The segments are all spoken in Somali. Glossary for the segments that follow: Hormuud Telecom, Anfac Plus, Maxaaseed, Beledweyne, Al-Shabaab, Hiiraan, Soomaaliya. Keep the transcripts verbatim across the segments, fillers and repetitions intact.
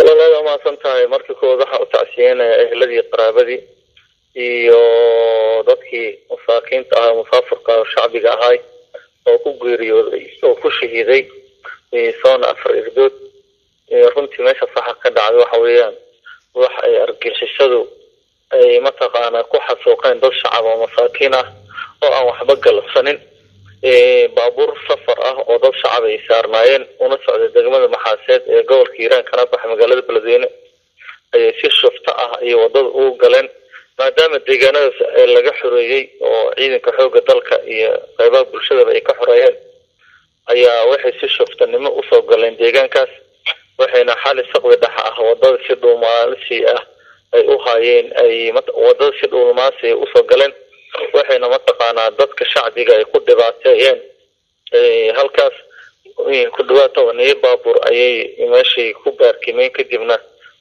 والله lada ma santahay markii koow waxa u tacsiyeynaa ahladii qaraabadii iyo dadkii musaaqiinta ah musaafirka shacbiga ahay oo ku geeriyooday oo ku shahiiday ee soon afar irdood ee runtii meesha saxa ka dhacay waxa weeyaan wax ay argixisadu ay ma taqaana ku xasuuqeen dad shacab oo masaakiin ah oo aan waxba galsanin ee baabuur safar ah oo dad shacab ay saarnaayeen una socday degmada Maxaaseed ee gobolka Hiiraan kana bax magaalada Beledweyne ay si shufta ah ay wadada u galeen maadaama deegaanada laga xoreeyay oo ciidanka xoogga dalka iyo qaybaha bulshada ay ka xoreeyeen ayaa waxay si shuftanimo u soo galeen deegaankaas waxayna xal saqwi dhax ah wadada si dhuumaansi ah ay u haayeen ay wadada si dhuumaansi u soo galeen waxayna ma taqaana dadka shacbiga ay ku dhibaateeyeen ee halkaas ku dhawaatanay baabuur ayay meeshii ku baarkimeen kadibna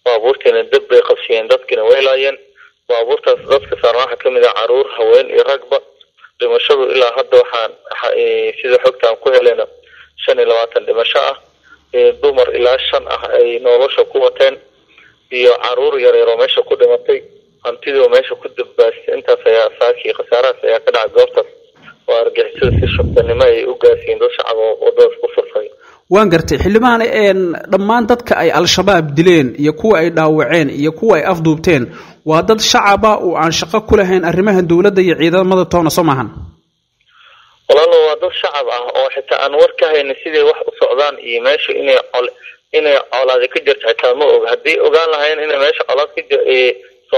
baabuurtana dib bay qabsiyeen dadkina way laayeen baabuurtaas dadka saraaxa kamid ah caruur haween iyo ragba dhimashadu ilaa hadda waxaan sida xogtaan ku helena shan iyo labaatan dhimasho ah ee dumar ilaa shan ah ay nolosha ku wateen iyo caruur yar yar oo meesha ku dhimatay hantidoo meesha ku dibbaasay intaas ayaa saaki khasaaraha ayaa ka dhacay goobta waa argixisada si shaqnimo ay u gaasiin dad shacab oo dad ku furfay waan gartay xilimaana een dhammaan dadka ay al-shabaab dileen iyo kuwa ay dhaawaceen iyo kuwa ay afduubteen waa dad shacab ah oo aan shaqo ku lahayn arrimaha dawladda iyo ciidamada toona Soomaaliya walaaloo waa dad shacab ah oo xitaa aan war ka haynin sidii wax u socdaan iyo meesha inay inay colaad ka jirto xitaa ma og hadii ogaan lahayn inay meesha colaad ka jirto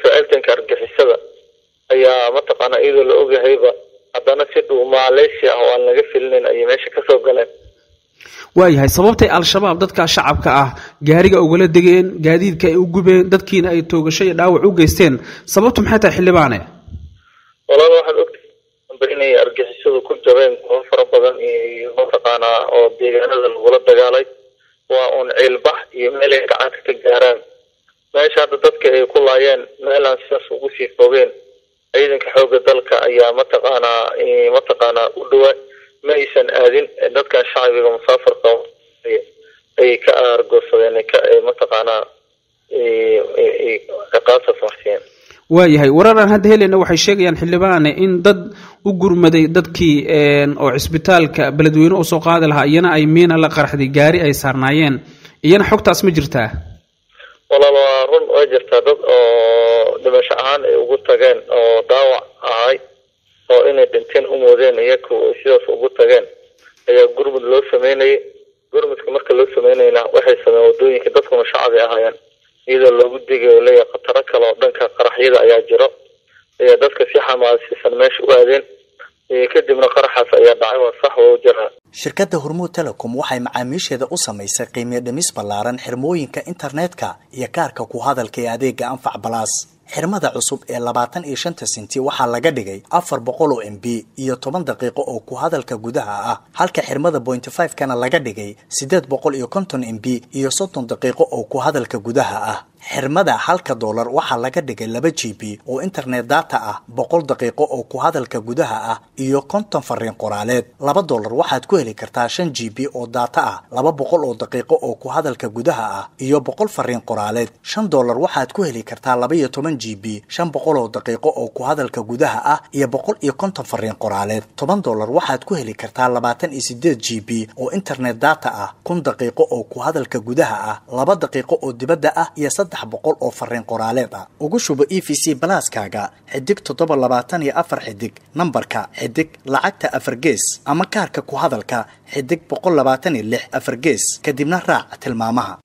ficiltanka argixisada ayaa ma taqaana idoo la ogahayba hadana si dhuumaaleysi ah aan laga filnayn ay meesha ka soo galeen waayahay sababtay al-shabaab dadka shacabka ah gaariga ugala degeen gaadiidka ay u gubeen dadkiina ay toogashay dhaawac u geysteen sababtu maxay tahay xilibaane walaalo waxaan ogtahay in ay argixisadu ku jabeen oo fara badan iyo ma taqaana oo deegaanada lagula dagaalay وأن البحر يملك عاتق الجيران. ما يشهد ذلك أي كل عيان مهلا سياس وقصي فوقين. أيضا كحوجة ذلك أي منطقة أنا منطقة أنا أدوى ما يسن أذن ذلك الشعب المسافر قوم أي كأرجوس يعني كمنطقة أنا قاصف محسن. waayahay wararan hadda helena waxay sheegayaan xilibaane in dad u gurmaday dadkii een oo cisbitaalka Beledweyne oo soo qaadi lahaa iyana ay miina la qarxday gaari ay saarnaayeen iyana xogtaas ma jirtaa walaa run oo jirtaa dad oo dhimasho ahaan ay ugu tageen oo daawac ahay oo inay dhinteen u moodeen iyagu sidaas ugu tageen ayaa gurmad loo sameeyay gurmadka marka loo sameeyayna waxay sameeyeen wadooyinka dadku ma shacab ahaayeen iyada lagu digeeyo leeyahay qatar kale oo dhanka qaraxyada ayaa jiro ee dadka si xamaasaysan meesha u aadeen ee kadibna qaraxaas ayaa dhacay oo sax oo jira shirkadda Hormuud Telecom waxay macaamiisheeda u samaysay qiimo dhimis ballaaran xirmooyinka internetka iyo kaarka ku hadalka ee adeega Anfac Plus xirmada cusub ee labaatan iyo shan senti waxaa laga dhigay afar boqol oo M B iyo toban daqiiqo oo ku hadalka gudaha ah halka xirmada point five kana laga dhigay saddex boqol iyo konton M B iyo soddon daqiiqo oo ku hadalka gudaha ah xirmada halka dollar waxa laga dhigay laba G B oo internet data ah boqol daqiiqo oo ku hadalka gudaha ah iyo konton fariin qoraaleed laba dollar waxaad ku heli kartaa shan G B oo data ah laba boqol oo daqiiqo oo ku hadalka gudaha ah iyo boqol fariin qoraaleed shan dollar waxaad ku heli kartaa laba iyo toban G B shan boqol oo daqiiqo oo ku hadalka gudaha ah iyo boqol iyo konton fariin qoraaleed toban dollar waxaad ku heli kartaa labaatan iyo siddeed G B oo internet data ah kun daqiiqo oo ku hadalka gudaha ah laba daqiiqo oo dibadda ah iyo boqol oo fariin qoraaleed ah ugu shubo E V C Plus-kaaga xidig todoba boqol labaatan iyo afar xidig nambarka xidig lacagta afar gees ama kaarka ku hadalka xidig boqol labaatan iyo lix afar gees kadibna raac tilmaamaha.